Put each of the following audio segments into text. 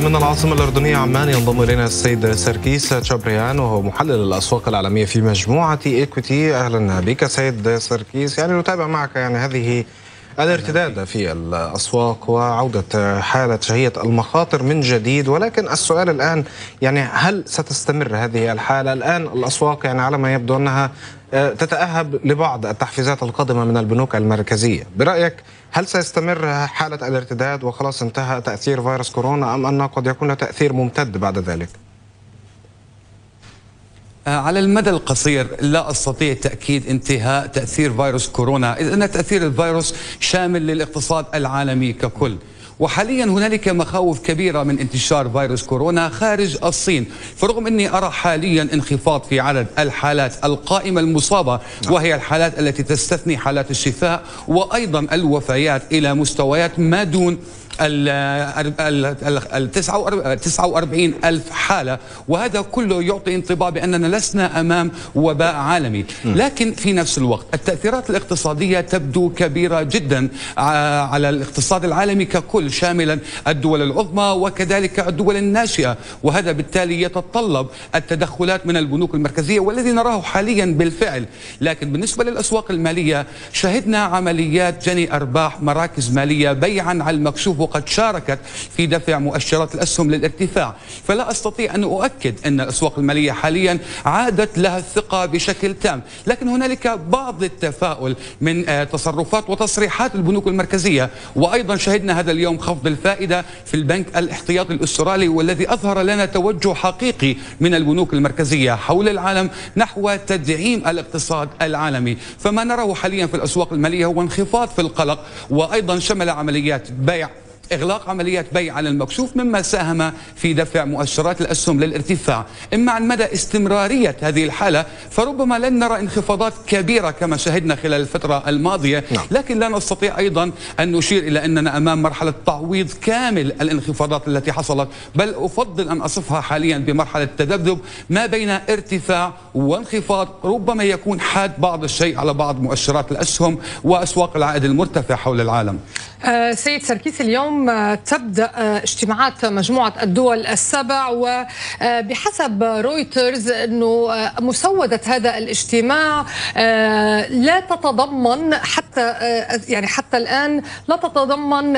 من العاصمة الأردنية عمان ينضم إلينا السيد سركيس شبريان وهو محلل الأسواق العالمية في مجموعة إيكويتي. أهلا بك سيد سركيس. نتابع معك هذه الارتداد في الأسواق وعودة حالة شهية المخاطر من جديد، ولكن السؤال الآن هل ستستمر هذه الحالة؟ الآن الأسواق على ما يبدو أنها تتأهب لبعض التحفيزات القادمة من البنوك المركزية. برأيك هل سيستمر حالة الارتداد وخلاص انتهى تأثير فيروس كورونا، أم أنه قد يكون تأثير ممتد بعد ذلك؟ على المدى القصير لا أستطيع تأكيد انتهاء تأثير فيروس كورونا، إذ أن تأثير الفيروس شامل للاقتصاد العالمي ككل. وحاليا هنالك مخاوف كبيرة من انتشار فيروس كورونا خارج الصين، فرغم أني أرى حاليا انخفاض في عدد الحالات القائمة المصابة، وهي الحالات التي تستثني حالات الشفاء، وأيضا الوفيات إلى مستويات ما دون ال 49 ألف حالة، وهذا كله يعطي انطباع بأننا لسنا أمام وباء عالمي. لكن في نفس الوقت التأثيرات الاقتصادية تبدو كبيرة جدا على الاقتصاد العالمي ككل، شاملا الدول العظمى وكذلك الدول الناشئة، وهذا بالتالي يتطلب التدخلات من البنوك المركزية والذي نراه حاليا بالفعل. لكن بالنسبة للأسواق المالية شهدنا عمليات جني أرباح مراكز مالية بيعا على المكشوف، وقد شاركت في دفع مؤشرات الأسهم للارتفاع. فلا أستطيع أن أؤكد أن الأسواق المالية حاليا عادت لها الثقة بشكل تام، لكن هنالك بعض التفاؤل من تصرفات وتصريحات البنوك المركزية. وأيضا شهدنا هذا اليوم خفض الفائدة في البنك الاحتياطي الأسترالي، والذي أظهر لنا توجه حقيقي من البنوك المركزية حول العالم نحو تدعيم الاقتصاد العالمي. فما نراه حاليا في الأسواق المالية هو انخفاض في القلق، وأيضا شمل عمليات بيع إغلاق عمليات بيع على المكشوف، مما ساهم في دفع مؤشرات الأسهم للارتفاع. أما عن مدى استمرارية هذه الحالة فربما لن نرى انخفاضات كبيرة كما شهدنا خلال الفترة الماضية، لكن لا نستطيع أيضا أن نشير إلى أننا أمام مرحلة تعويض كامل الانخفاضات التي حصلت، بل أفضل أن أصفها حاليا بمرحلة تذبذب ما بين ارتفاع وانخفاض، ربما يكون حاد بعض الشيء على بعض مؤشرات الأسهم وأسواق العائد المرتفع حول العالم. سيد سركيس، اليوم تبدأ اجتماعات مجموعة الدول السبع، وبحسب رويترز أنه مسودة هذا الاجتماع لا تتضمن حتى الآن لا تتضمن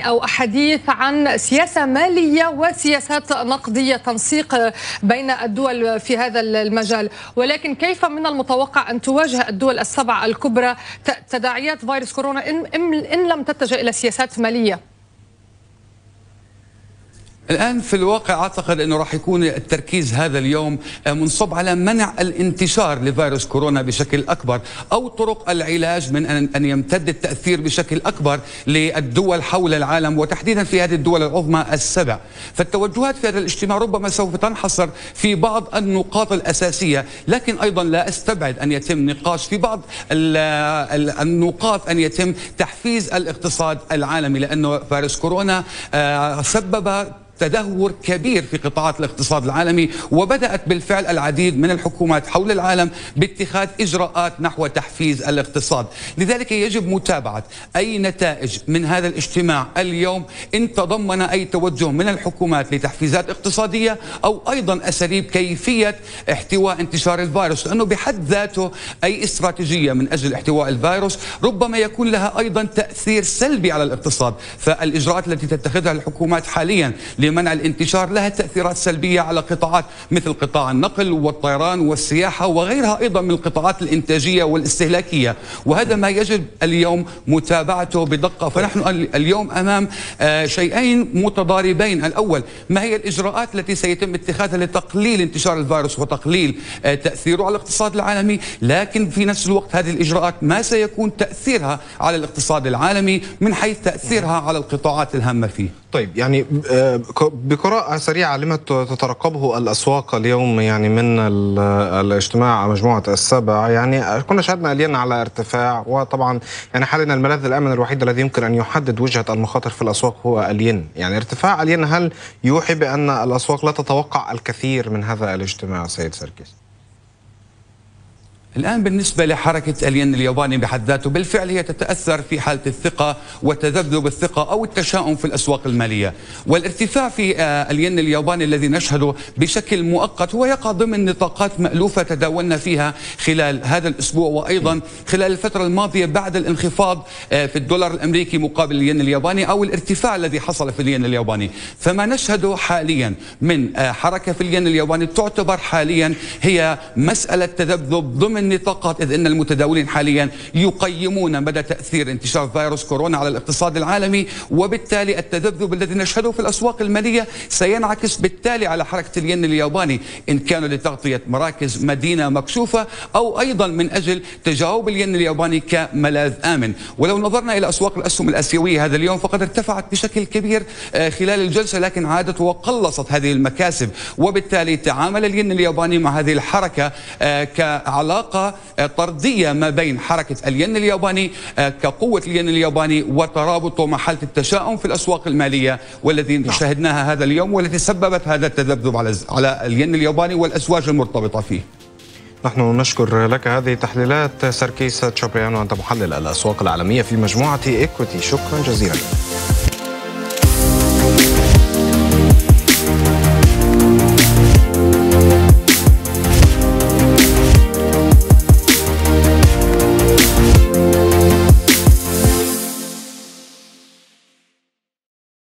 أو أحاديث عن سياسة مالية وسياسات نقدية، تنسيق بين الدول في هذا المجال. ولكن كيف من المتوقع أن تواجه الدول السبع الكبرى تداعيات فيروس كورونا إن لم تتجه إلى سياسات مالية؟ الآن في الواقع أعتقد أنه راح يكون التركيز هذا اليوم منصب على منع الانتشار لفيروس كورونا بشكل أكبر، أو طرق العلاج من أن يمتد التأثير بشكل أكبر للدول حول العالم، وتحديدا في هذه الدول العظمى السبع. فالتوجهات في هذا الاجتماع ربما سوف تنحصر في بعض النقاط الأساسية، لكن أيضا لا أستبعد أن يتم نقاش في بعض النقاط، أن يتم تحفيز الاقتصاد العالمي، لأنه فيروس كورونا سبب تدهور كبير في قطاعات الاقتصاد العالمي، وبدأت بالفعل العديد من الحكومات حول العالم باتخاذ إجراءات نحو تحفيز الاقتصاد. لذلك يجب متابعة أي نتائج من هذا الاجتماع اليوم، إن تضمن أي توجه من الحكومات لتحفيزات اقتصادية، أو أيضا أساليب كيفية احتواء انتشار الفيروس، لأنه بحد ذاته أي استراتيجية من أجل احتواء الفيروس ربما يكون لها أيضا تأثير سلبي على الاقتصاد. فالإجراءات التي تتخذها الحكومات حاليا منع الانتشار لها تأثيرات سلبية على قطاعات مثل قطاع النقل والطيران والسياحة وغيرها أيضا من القطاعات الإنتاجية والاستهلاكية، وهذا ما يجب اليوم متابعته بدقة. فنحن اليوم أمام شيئين متضاربين. الأول، ما هي الإجراءات التي سيتم اتخاذها لتقليل انتشار الفيروس وتقليل تأثيره على الاقتصاد العالمي، لكن في نفس الوقت هذه الإجراءات ما سيكون تأثيرها على الاقتصاد العالمي من حيث تأثيرها على القطاعات الهامة فيه. طيب، بقراءة سريعة لما تترقبه الأسواق اليوم من الاجتماع مجموعة السبع، كنا شهدنا الين على ارتفاع، وطبعا حاليا الملاذ الأمن الوحيد الذي يمكن أن يحدد وجهة المخاطر في الأسواق هو الين. ارتفاع الين هل يوحي بأن الأسواق لا تتوقع الكثير من هذا الاجتماع سيد سركيس؟ الآن بالنسبة لحركة الين الياباني بحد ذاته، بالفعل هي تتأثر في حالة الثقة وتذبذب الثقة أو التشاؤم في الأسواق المالية، والارتفاع في الين الياباني الذي نشهده بشكل مؤقت هو يقع ضمن نطاقات مألوفة تداولنا فيها خلال هذا الأسبوع وأيضا خلال الفترة الماضية بعد الانخفاض في الدولار الأمريكي مقابل الين الياباني أو الارتفاع الذي حصل في الين الياباني. فما نشهده حاليا من حركة في الين الياباني تعتبر حاليا هي مسألة تذبذب ضمن النطاقات، إذ أن المتداولين حاليا يقيمون مدى تأثير انتشار فيروس كورونا على الاقتصاد العالمي، وبالتالي التذبذب الذي نشهده في الأسواق المالية سينعكس بالتالي على حركة الين الياباني، إن كان لتغطية مراكز مدينة مكشوفة أو أيضا من أجل تجاوب الين الياباني كملاذ آمن. ولو نظرنا إلى أسواق الأسهم الآسيوية هذا اليوم فقد ارتفعت بشكل كبير خلال الجلسة، لكن عادت وقلصت هذه المكاسب، وبالتالي تعامل الين الياباني مع هذه الحركة كعلاقة طردية ما بين حركة الين الياباني كقوة الين الياباني وترابطه مع حالة التشاؤم في الأسواق المالية والذي شاهدناها هذا اليوم والتي سببت هذا التذبذب على الين الياباني والأزواج المرتبطة فيه. نحن نشكر لك هذه التحليلات سركيس شبريان، وأنت محلل الأسواق العالمية في مجموعة إكويتي. شكرا جزيلا.